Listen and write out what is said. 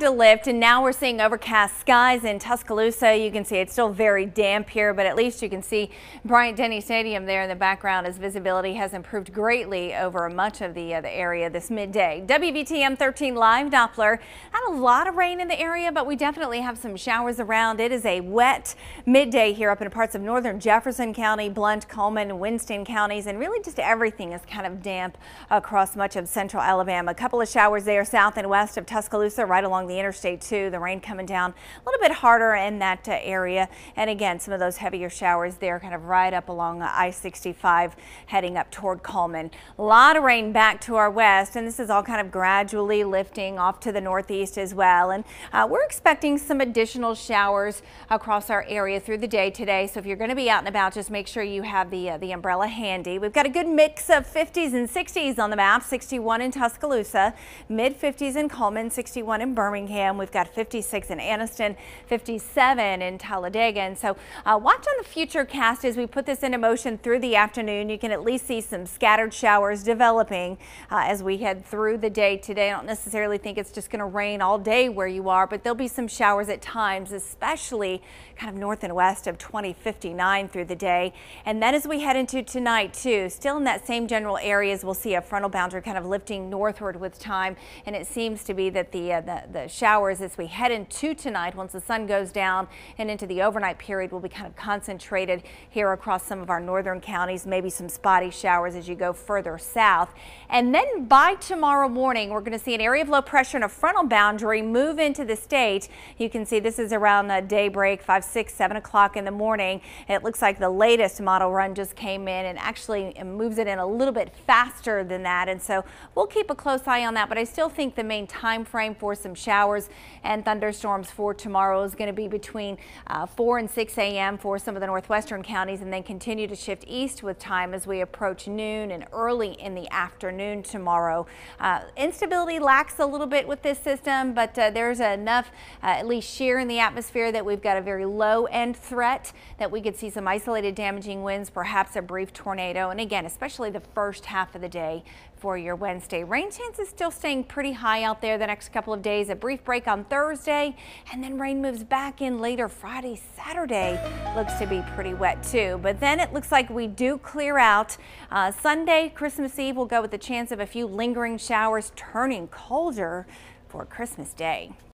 To lift, and now we're seeing overcast skies in Tuscaloosa. You can see it's still very damp here, but at least you can see Bryant Denny Stadium there in the background as visibility has improved greatly over much of the area this midday. WVTM 13 live Doppler had a lot of rain in the area, but we definitely have some showers around. It is a wet midday here up in parts of northern Jefferson County, Blount, Coleman, Winston counties, and really just everything is kind of damp across much of central Alabama. A couple of showers there south and west of Tuscaloosa, right along the interstate too. The rain coming down a little bit harder in that area, and again some of those heavier showers there kind of right up along I-65 heading up toward Coleman. A lot of rain back to our west, and this is all kind of gradually lifting off to the northeast as well, and we're expecting some additional showers across our area through the day today. So if you're going to be out and about, just make sure you have the umbrella handy. We've got a good mix of 50s and 60s on the map. 61 in Tuscaloosa, mid 50s in Coleman, 61 in Birmingham. We've got 56 in Anniston, 57 in Talladega. And so watch on the future cast as we put this into motion through the afternoon. You can at least see some scattered showers developing as we head through the day today. I don't necessarily think it's just going to rain all day where you are, but there'll be some showers at times, especially kind of north and west of 2059 through the day. And then as we head into tonight too, still in that same general areas, we'll see a frontal boundary kind of lifting northward with time. And it seems to be that the showers as we head into tonight, once the sun goes down and into the overnight period, will be kind of concentrated here across some of our northern counties, maybe some spotty showers as you go further south. And then by tomorrow morning, we're going to see an area of low pressure and a frontal boundary move into the state. You can see this is around daybreak, 5, 6, 7 o'clock in the morning. It looks like the latest model run just came in and actually moves it in a little bit faster than that. And so we'll keep a close eye on that, but I still think the main time frame for some showers and thunderstorms for tomorrow is going to be between 4 and 6 a.m. for some of the northwestern counties, and then continue to shift east with time as we approach noon and early in the afternoon tomorrow. Instability lacks a little bit with this system, but there's enough at least shear in the atmosphere that we've got a very low end threat that we could see some isolated damaging winds, perhaps a brief tornado, and again especially the first half of the day for your Wednesday. Rain chances still staying pretty high out there the next couple of days. A brief break on Thursday, and then rain moves back in later Friday. Saturday looks to be pretty wet too, but then it looks like we do clear out. Sunday, Christmas Eve, we'll go with the chance of a few lingering showers, turning colder for Christmas Day.